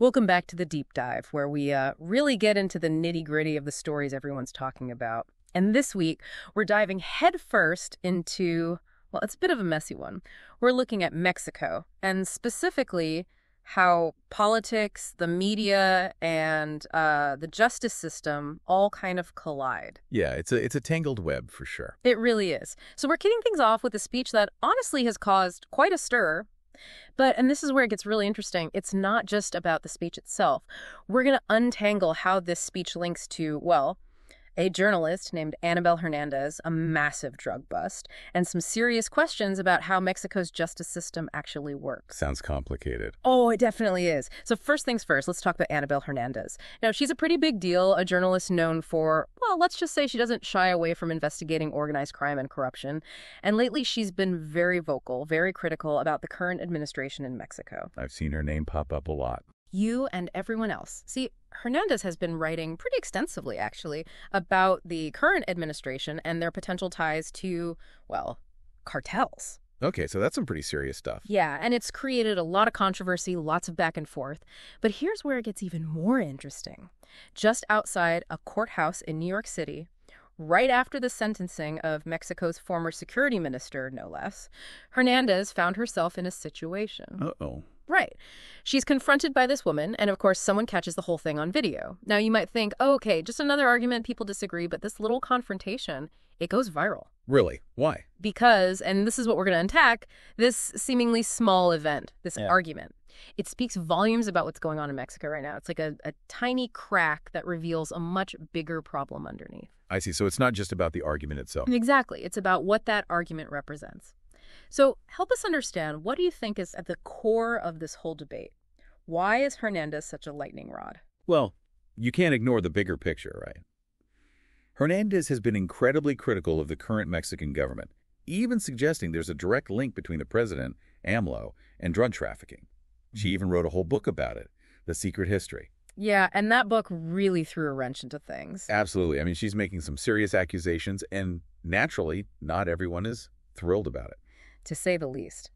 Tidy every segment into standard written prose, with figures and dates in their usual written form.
Welcome back to the deep dive, where we really get into the nitty-gritty of the stories everyone's talking about. And this week, we're diving headfirst into, well, it's a bit of a messy one. We're looking at Mexico, and specifically how politics, the media, and the justice system all kind of collide. Yeah, it's a tangled web for sure. It really is. So we're kicking things off with a speech that honestly has caused quite a stir. But, and this is where it gets really interesting, it's not just about the speech itself. We're going to untangle how this speech links to, well, a journalist named Annabel Hernandez, a massive drug bust, and some serious questions about how Mexico's justice system actually works. Sounds complicated. Oh, it definitely is. So first things first, let's talk about Annabel Hernandez. Now, she's a pretty big deal, a journalist known for, well, let's just say she doesn't shy away from investigating organized crime and corruption. And lately, she's been very vocal, very critical about the current administration in Mexico. I've seen her name pop up a lot. You and everyone else. See, Hernandez has been writing pretty extensively, actually, about the current administration and their potential ties to, well, cartels. Okay, so that's some pretty serious stuff. Yeah, and it's created a lot of controversy, lots of back and forth. But here's where it gets even more interesting. Just outside a courthouse in New York City, right after the sentencing of Mexico's former security minister, no less, Hernandez found herself in a situation. Uh-oh. Right. She's confronted by this woman, and of course, someone catches the whole thing on video. Now, you might think, oh, okay, just another argument, people disagree, but this little confrontation, it goes viral. Really? Why? Because, and this is what we're going to unpack, this seemingly small event, this argument, it speaks volumes about what's going on in Mexico right now. It's like a tiny crack that reveals a much bigger problem underneath. I see. So it's not just about the argument itself. Exactly. It's about what that argument represents. So help us understand, what do you think is at the core of this whole debate? Why is Hernandez such a lightning rod? Well, you can't ignore the bigger picture, right? Hernandez has been incredibly critical of the current Mexican government, even suggesting there's a direct link between the president, AMLO, and drug trafficking. She even wrote a whole book about it, The Secret History. Yeah, and that book really threw a wrench into things. Absolutely. I mean, she's making some serious accusations, and naturally, not everyone is thrilled about it, to say the least.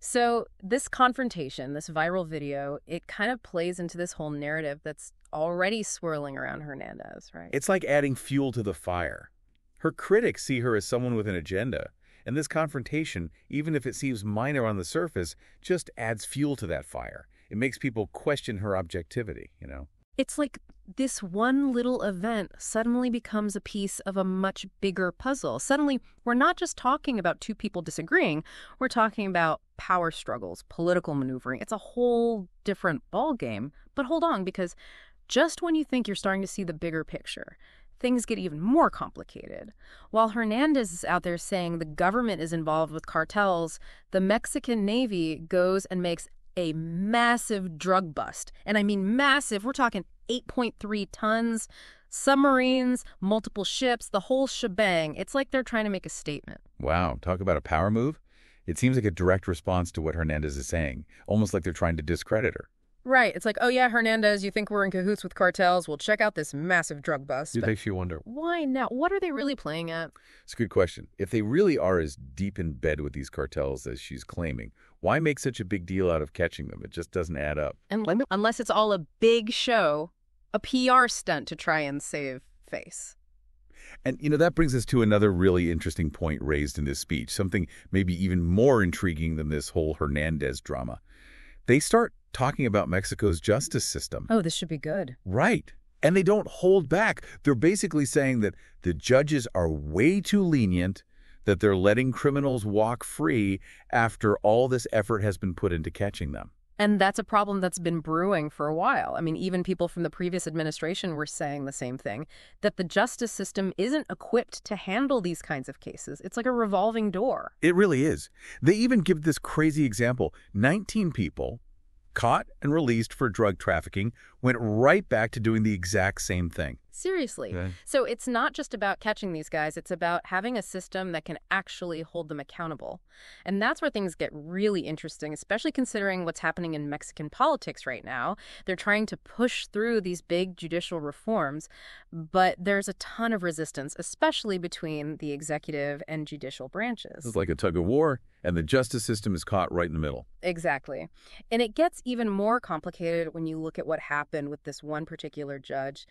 So this confrontation, this viral video, it kind of plays into this whole narrative that's already swirling around Hernandez, right? It's like adding fuel to the fire. Her critics see her as someone with an agenda, and this confrontation, even if it seems minor on the surface, just adds fuel to that fire. It makes people question her objectivity, you know? It's like this one little event suddenly becomes a piece of a much bigger puzzle. Suddenly, we're not just talking about two people disagreeing. We're talking about power struggles, political maneuvering. It's a whole different ballgame. But hold on, because just when you think you're starting to see the bigger picture, things get even more complicated. While Hernandez is out there saying the government is involved with cartels, the Mexican Navy goes and makes a massive drug bust. And I mean massive, we're talking 8.3 tons, submarines, multiple ships, the whole shebang. It's like they're trying to make a statement. Wow, talk about a power move. It seems like a direct response to what Hernandez is saying, almost like they're trying to discredit her. Right. It's like, oh yeah, Hernandez, you think we're in cahoots with cartels? Well, check out this massive drug bust. It makes you wonder, why now? What are they really playing at? It's a good question. If they really are as deep in bed with these cartels as she's claiming, why make such a big deal out of catching them? It just doesn't add up. And unless it's all a big show, a PR stunt to try and save face. And, you know, that brings us to another really interesting point raised in this speech, something maybe even more intriguing than this whole Hernandez drama. They start talking about Mexico's justice system. Oh, this should be good. Right. And they don't hold back. They're basically saying that the judges are way too lenient, that they're letting criminals walk free after all this effort has been put into catching them. And that's a problem that's been brewing for a while. I mean, even people from the previous administration were saying the same thing, that the justice system isn't equipped to handle these kinds of cases. It's like a revolving door. It really is. They even give this crazy example. 19 people caught and released for drug trafficking went right back to doing the exact same thing. Seriously. Okay. So it's not just about catching these guys. It's about having a system that can actually hold them accountable. And that's where things get really interesting, especially considering what's happening in Mexican politics right now. They're trying to push through these big judicial reforms, but there's a ton of resistance, especially between the executive and judicial branches. It's like a tug of war, and the justice system is caught right in the middle. Exactly. And it gets even more complicated when you look at what happened with this one particular judge.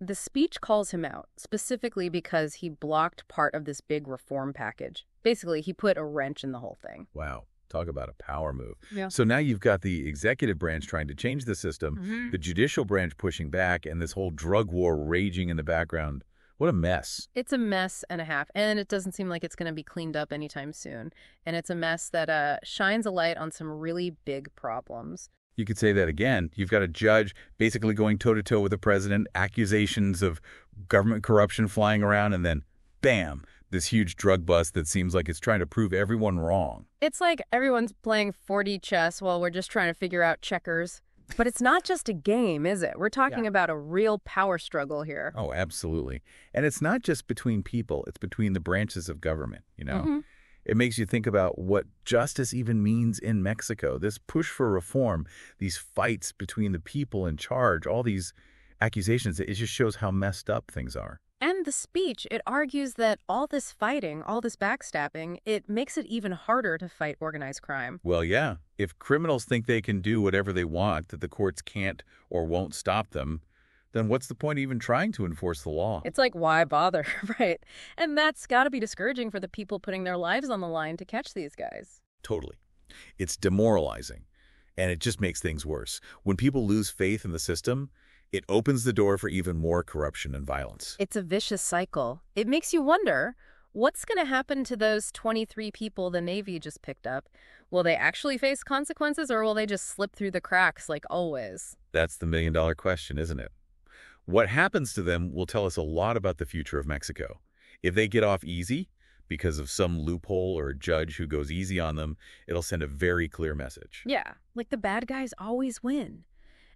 The speech calls him out, specifically because he blocked part of this big reform package. Basically, he put a wrench in the whole thing. Wow. Talk about a power move. Yeah. So now you've got the executive branch trying to change the system, the judicial branch pushing back, and this whole drug war raging in the background. What a mess. It's a mess and a half, and it doesn't seem like it's going to be cleaned up anytime soon. And it's a mess that shines a light on some really big problems. You could say that again. You've got a judge basically going toe-to-toe with the president, accusations of government corruption flying around, and then, bam, this huge drug bust that seems like it's trying to prove everyone wrong. It's like everyone's playing 4D chess while we're just trying to figure out checkers. But it's not just a game, is it? We're talking about a real power struggle here. Oh, absolutely. And it's not just between people. It's between the branches of government, you know? It makes you think about what justice even means in Mexico. This push for reform, these fights between the people in charge, all these accusations, it just shows how messed up things are. And the speech, it argues that all this fighting, all this backstabbing, it makes it even harder to fight organized crime. Well, yeah. If criminals think they can do whatever they want, that the courts can't or won't stop them, then what's the point of even trying to enforce the law? It's like, why bother, right? And that's got to be discouraging for the people putting their lives on the line to catch these guys. Totally. It's demoralizing, and it just makes things worse. When people lose faith in the system, it opens the door for even more corruption and violence. It's a vicious cycle. It makes you wonder, what's going to happen to those 23 people the Navy just picked up? Will they actually face consequences, or will they just slip through the cracks like always? That's the million-dollar question, isn't it? What happens to them will tell us a lot about the future of Mexico. If they get off easy because of some loophole or a judge who goes easy on them, it'll send a very clear message. Yeah, like the bad guys always win.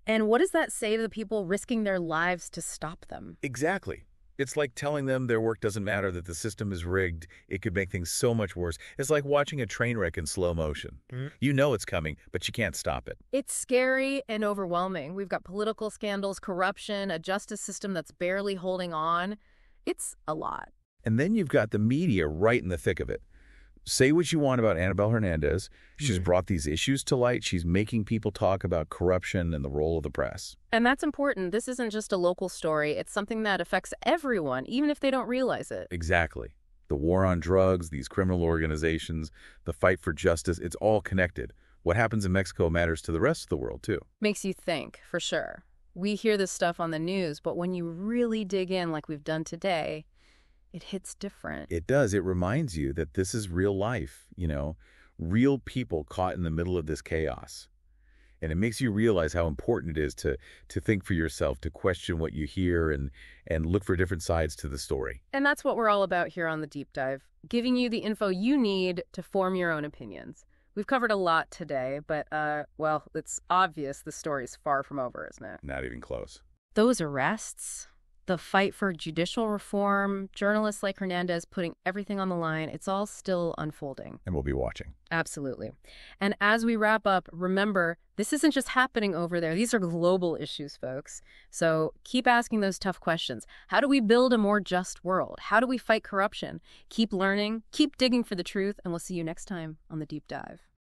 And what does that say to the people risking their lives to stop them? Exactly. It's like telling them their work doesn't matter, that the system is rigged. It could make things so much worse. It's like watching a train wreck in slow motion. You know it's coming, but you can't stop it. It's scary and overwhelming. We've got political scandals, corruption, a justice system that's barely holding on. It's a lot. And then you've got the media right in the thick of it. Say what you want about Annabel Hernandez. She's brought these issues to light. She's making people talk about corruption and the role of the press. And that's important. This isn't just a local story. It's something that affects everyone, even if they don't realize it. Exactly. The war on drugs, these criminal organizations, the fight for justice, it's all connected. What happens in Mexico matters to the rest of the world, too. Makes you think, for sure. We hear this stuff on the news, but when you really dig in like we've done today, it hits different. It does. It reminds you that this is real life, you know, real people caught in the middle of this chaos. And it makes you realize how important it is to think for yourself, to question what you hear and look for different sides to the story. And that's what we're all about here on The Deep Dive, giving you the info you need to form your own opinions. We've covered a lot today, but, well, it's obvious the story's far from over, isn't it? Not even close. Those arrests, the fight for judicial reform, journalists like Hernandez putting everything on the line, it's all still unfolding. And we'll be watching. Absolutely. And as we wrap up, remember, this isn't just happening over there. These are global issues, folks. So keep asking those tough questions. How do we build a more just world? How do we fight corruption? Keep learning, keep digging for the truth, and we'll see you next time on The Deep Dive.